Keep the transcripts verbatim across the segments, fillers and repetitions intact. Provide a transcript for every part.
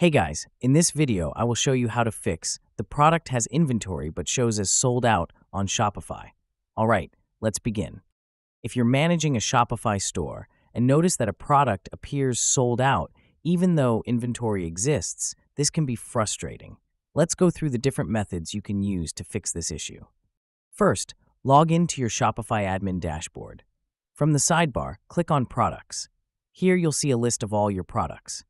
Hey guys, in this video, I will show you how to fix the product has inventory but shows as sold out on Shopify. All right, let's begin. If you're managing a Shopify store and notice that a product appears sold out even though inventory exists, this can be frustrating. Let's go through the different methods you can use to fix this issue. First, log into your Shopify admin dashboard. From the sidebar, click on Products. Here you'll see a list of all your products.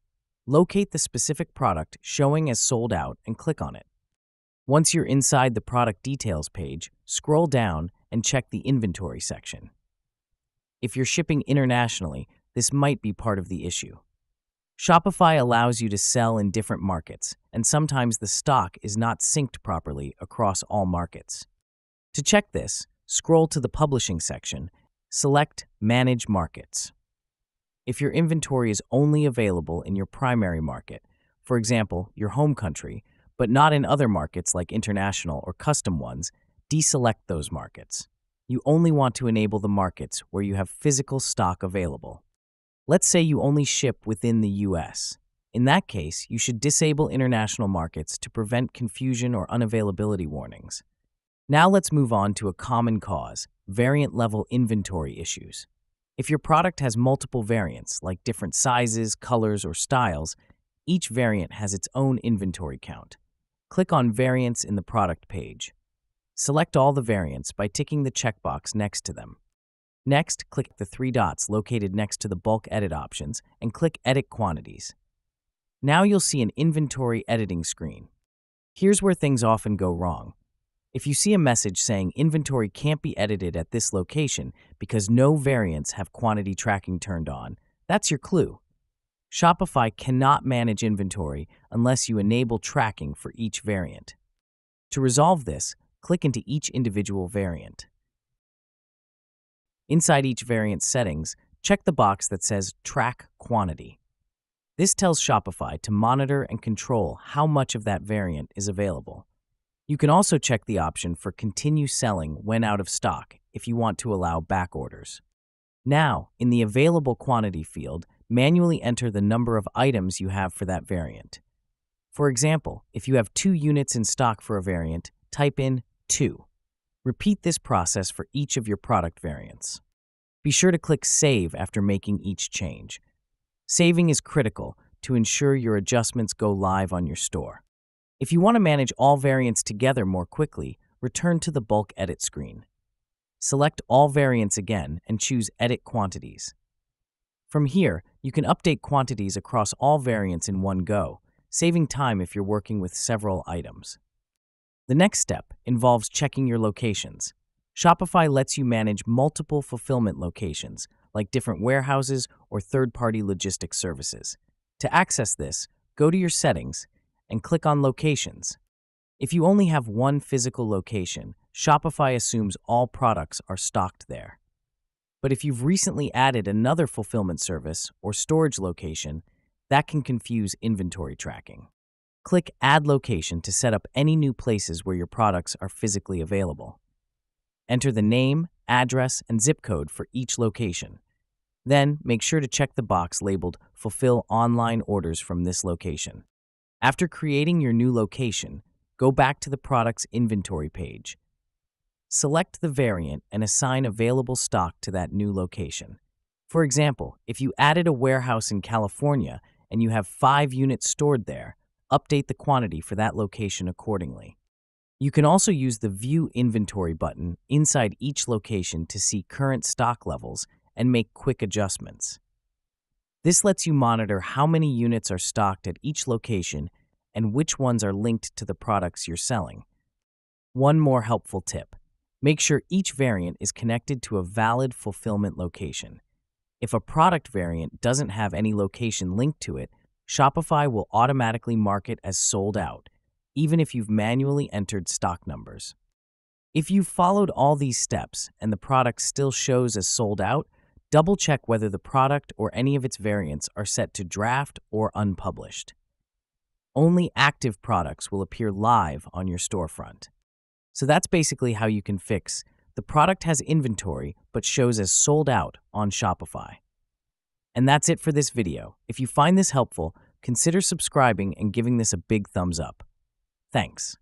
Locate the specific product showing as sold out and click on it. Once you're inside the product details page, scroll down and check the inventory section. If you're shipping internationally, this might be part of the issue. Shopify allows you to sell in different markets, and sometimes the stock is not synced properly across all markets. To check this, scroll to the publishing section, select Manage Markets. If your inventory is only available in your primary market, for example, your home country, but not in other markets like international or custom ones, deselect those markets. You only want to enable the markets where you have physical stock available. Let's say you only ship within the U S. In that case, you should disable international markets to prevent confusion or unavailability warnings. Now let's move on to a common cause, variant-level inventory issues. If your product has multiple variants, like different sizes, colors, or styles, each variant has its own inventory count. Click on Variants in the product page. Select all the variants by ticking the checkbox next to them. Next, click the three dots located next to the Bulk Edit options and click Edit Quantities. Now you'll see an inventory editing screen. Here's where things often go wrong. If you see a message saying inventory can't be edited at this location because no variants have quantity tracking turned on, that's your clue. Shopify cannot manage inventory unless you enable tracking for each variant. To resolve this, click into each individual variant. Inside each variant settings, check the box that says Track Quantity. This tells Shopify to monitor and control how much of that variant is available. You can also check the option for Continue Selling when out of stock if you want to allow back orders. Now, in the Available Quantity field, manually enter the number of items you have for that variant. For example, if you have two units in stock for a variant, type in two. Repeat this process for each of your product variants. Be sure to click Save after making each change. Saving is critical to ensure your adjustments go live on your store. If you want to manage all variants together more quickly, return to the Bulk Edit screen. Select All Variants again and choose Edit Quantities. From here, you can update quantities across all variants in one go, saving time if you're working with several items. The next step involves checking your locations. Shopify lets you manage multiple fulfillment locations, like different warehouses or third-party logistics services. To access this, go to your settings and click on Locations. If you only have one physical location, Shopify assumes all products are stocked there. But if you've recently added another fulfillment service or storage location, that can confuse inventory tracking. Click Add Location to set up any new places where your products are physically available. Enter the name, address, and zip code for each location. Then make sure to check the box labeled Fulfill Online Orders from this location. After creating your new location, go back to the product's inventory page. Select the variant and assign available stock to that new location. For example, if you added a warehouse in California and you have five units stored there, update the quantity for that location accordingly. You can also use the View Inventory button inside each location to see current stock levels and make quick adjustments. This lets you monitor how many units are stocked at each location and which ones are linked to the products you're selling. One more helpful tip: make sure each variant is connected to a valid fulfillment location. If a product variant doesn't have any location linked to it, Shopify will automatically mark it as sold out, even if you've manually entered stock numbers. If you've followed all these steps and the product still shows as sold out, double-check whether the product or any of its variants are set to draft or unpublished. Only active products will appear live on your storefront. So that's basically how you can fix the product has inventory but shows as sold out on Shopify. And that's it for this video. If you find this helpful, consider subscribing and giving this a big thumbs up. Thanks.